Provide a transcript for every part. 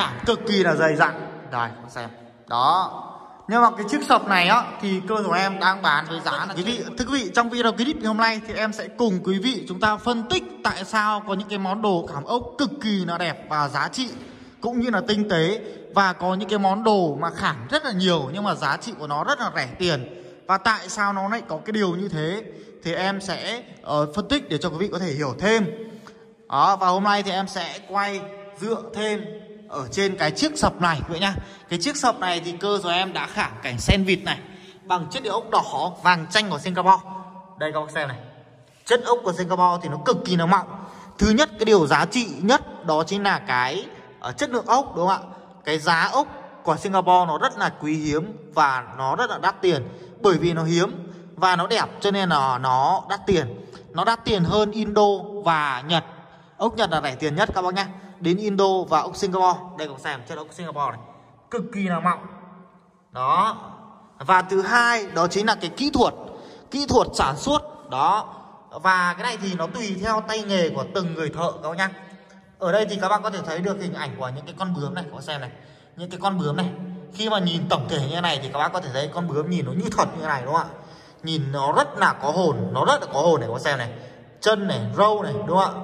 sản cực kỳ là dày dặn. Đây xem đó. Nhưng mà cái chiếc sập này á thì cơ của em đang bán với giá là quý vị. Thưa quý vị, trong video clip ngày hôm nay thì em sẽ cùng quý vị chúng ta phân tích tại sao có những cái món đồ khảm ốc cực kỳ là đẹp và giá trị cũng như là tinh tế, và có những cái món đồ mà khảm rất là nhiều nhưng mà giá trị của nó rất là rẻ tiền, và tại sao nó lại có cái điều như thế thì em sẽ phân tích để cho quý vị có thể hiểu thêm. Đó, và hôm nay thì em sẽ quay dựa thêm ở trên cái chiếc sập này quý vị nhá. Cái chiếc sập này thì cơ rồi em đã khảm cảnh sen vịt này bằng chất liệu ốc đỏ vàng chanh của Singapore. Đây các bác xem này, chất ốc của Singapore thì nó cực kỳ là mọng. Thứ nhất, cái điều giá trị nhất đó chính là cái chất lượng ốc, đúng không ạ? Cái giá ốc của Singapore nó rất là quý hiếm và nó rất là đắt tiền, bởi vì nó hiếm và nó đẹp cho nên là nó đắt tiền. Nó đắt tiền hơn Indo và Nhật. Ốc Nhật là rẻ tiền nhất các bác nhá. Đến Indo và ốc Singapore. Đây các bác xem chất ốc Singapore này, cực kỳ là mọng. Đó. Và thứ hai đó chính là cái kỹ thuật, kỹ thuật sản xuất. Đó. Và cái này thì nó tùy theo tay nghề của từng người thợ các bác nhá. Ở đây thì các bạn có thể thấy được hình ảnh của những cái con bướm này, các bác xem này. Những cái con bướm này, khi mà nhìn tổng thể như thế này thì các bạn có thể thấy con bướm nhìn nó như thật như thế này, đúng không ạ? Nhìn nó rất là có hồn, nó rất là có hồn này, các bác xem này. Chân này, râu này, đúng không ạ?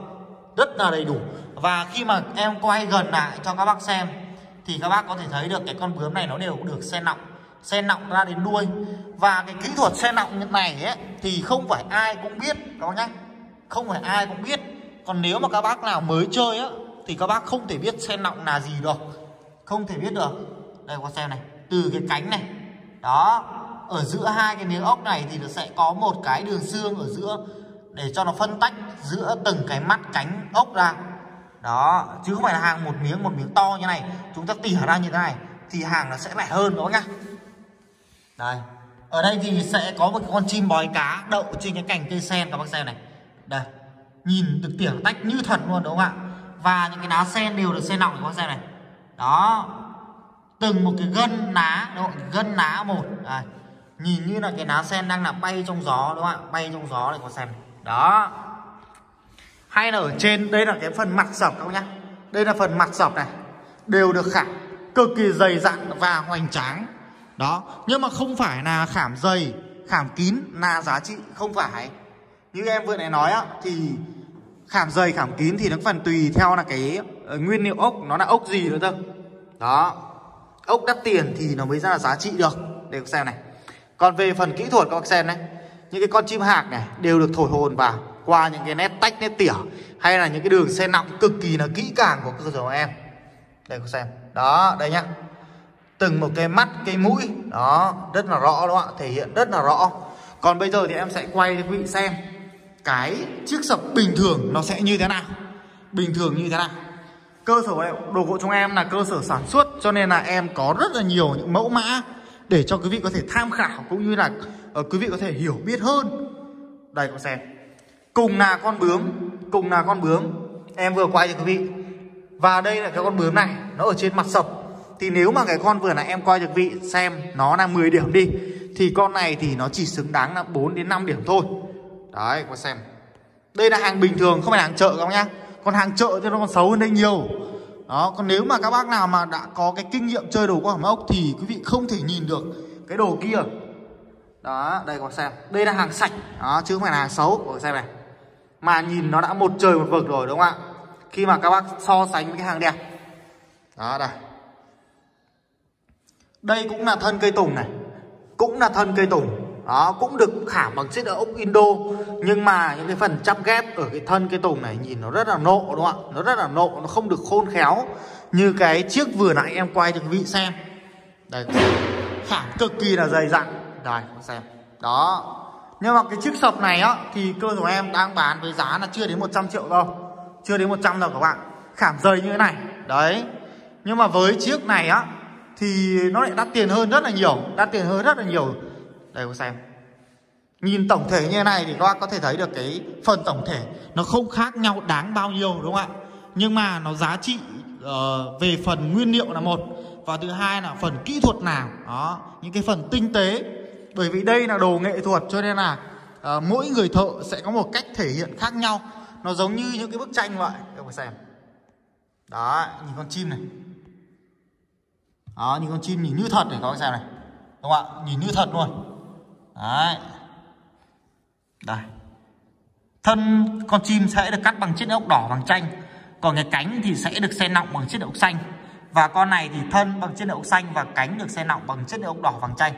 Rất là đầy đủ. Và khi mà em quay gần lại cho các bác xem thì các bác có thể thấy được cái con bướm này nó đều được sen nọng ra đến đuôi. Và cái kỹ thuật sen nọng như này ấy, thì không phải ai cũng biết các bác nhá. Không phải ai cũng biết. Còn nếu mà các bác nào mới chơi á thì các bác không thể biết sen nọng là gì được, không thể biết được. Đây các xem này, từ cái cánh này đó, ở giữa hai cái miếng ốc này thì nó sẽ có một cái đường xương ở giữa để cho nó phân tách giữa từng cái mắt cánh ốc ra. Đó, chứ không phải là hàng một miếng to như này chúng ta tỉa ra như thế này thì hàng nó sẽ lẻ hơn đó nhá. Đây, ở đây thì sẽ có một cái con chim bói cá đậu trên cái cành cây sen các bác xem này. Đây, nhìn được tỉa tách như thật luôn, đúng không ạ? Và những cái đá sen đều được sen nọng các bác xem này. Đó, từng một cái gân lá, đúng không? Gân lá một. Đây, nhìn như là cái lá sen đang là bay trong gió, đúng không ạ? Bay trong gió này, các bác xem này. Đó. Hay là ở trên đây là cái phần mặt sập các bác nhá. Đây là phần mặt sập này, đều được khảm cực kỳ dày dặn và hoành tráng. Đó, nhưng mà không phải là khảm dày, khảm kín là giá trị, không phải. Như em vừa nãy nói á, thì khảm dày khảm kín thì nó phần tùy theo là cái nguyên liệu ốc nó là ốc gì nữa cơ. Đó. Ốc đắt tiền thì nó mới ra là giá trị được. Để các xem này. Còn về phần kỹ thuật các bác xem này, những cái con chim hạc này đều được thổi hồn vào qua những cái nét tách, nét tỉa hay là những cái đường sen nọng cực kỳ là kỹ càng của cơ sở của em. Đây các xem. Đó, đây nhá. Từng một cái mắt, cái mũi, đó, rất là rõ đúng không ạ? Thể hiện rất là rõ. Còn bây giờ thì em sẽ quay cho quý vị xem cái chiếc sập bình thường nó sẽ như thế nào. Bình thường như thế nào. Cơ sở đồ gỗ chúng em là cơ sở sản xuất, cho nên là em có rất là nhiều những mẫu mã để cho quý vị có thể tham khảo cũng như là quý vị có thể hiểu biết hơn. Đây các xem. Cùng là con bướm, cùng là con bướm em vừa quay cho quý vị. Và đây là cái con bướm này, nó ở trên mặt sập. Thì nếu mà cái con vừa nãy em quay cho quý vị xem nó là 10 điểm đi, thì con này thì nó chỉ xứng đáng là 4 đến 5 điểm thôi. Đấy, các xem. Đây là hàng bình thường, không phải hàng chợ các bác nhá. Còn hàng chợ thì nó còn xấu hơn đây nhiều. Đó, còn nếu mà các bác nào mà đã có cái kinh nghiệm chơi đồ khảm ốc thì quý vị không thể nhìn được cái đồ kia. Đó, đây các bác xem. Đây là hàng sạch, đó, chứ không phải là hàng xấu. Các bác xem này. Mà nhìn nó đã một trời một vực rồi, đúng không ạ? Khi mà các bác so sánh với cái hàng đẹp. Đó, đây. Đây cũng là thân cây tùng này. Cũng là thân cây tùng. Đó, cũng được khảm bằng chất ốc Indo, nhưng mà những cái phần chắp ghép ở cái thân cái tùng này nhìn nó rất là nộ, đúng không ạ? Nó rất là nộ, nó không được khôn khéo như cái chiếc vừa nãy em quay cho quý vị xem. Đây, khảm cực kỳ là dày dặn. Đây, xem. Đó. Nhưng mà cái chiếc sập này á thì cơ sở em đang bán với giá là chưa đến 100 triệu đâu. Chưa đến 100 đâu các bạn. Khảm dày như thế này. Đấy. Nhưng mà với chiếc này á thì nó lại đắt tiền hơn rất là nhiều, đắt tiền hơn rất là nhiều. Đây các xem. Nhìn tổng thể như thế này thì các bác có thể thấy được cái phần tổng thể nó không khác nhau đáng bao nhiêu, đúng không ạ? Nhưng mà nó giá trị về phần nguyên liệu là một, và thứ hai là phần kỹ thuật nào. Đó, những cái phần tinh tế. Bởi vì đây là đồ nghệ thuật cho nên là mỗi người thợ sẽ có một cách thể hiện khác nhau. Nó giống như những cái bức tranh vậy. Các bác xem. Đó, nhìn con chim này. Đó, những con chim nhìn như thật này các bác xem này. Đúng không ạ? Nhìn như thật luôn. Đấy. Đây. Thân con chim sẽ được cắt bằng chiếc ốc đỏ bằng chanh. Còn cái cánh thì sẽ được xe nọng bằng chiếc ốc xanh. Và con này thì thân bằng chiếc ốc xanh và cánh được xe nọng bằng chiếc ốc đỏ bằng chanh.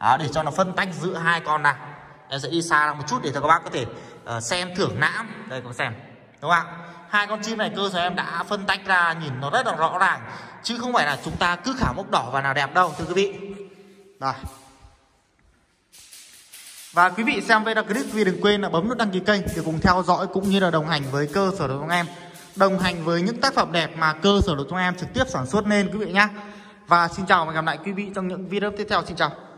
Đó, để cho nó phân tách giữa hai con này. Em sẽ đi xa ra một chút để cho các bác có thể xem thưởng lãm. Đây các bác xem. Đúng không ạ? Hai con chim này cơ sở em đã phân tách ra, nhìn nó rất là rõ ràng, chứ không phải là chúng ta cứ khảm ốc đỏ vào nào đẹp đâu thưa quý vị. Rồi. Và quý vị xem video clip thì đừng quên là bấm nút đăng ký kênh để cùng theo dõi cũng như là đồng hành với cơ sở Lộc Trung em, đồng hành với những tác phẩm đẹp mà cơ sở Lộc Trung em trực tiếp sản xuất nên quý vị nhé. Và xin chào và hẹn gặp lại quý vị trong những video tiếp theo. Xin chào.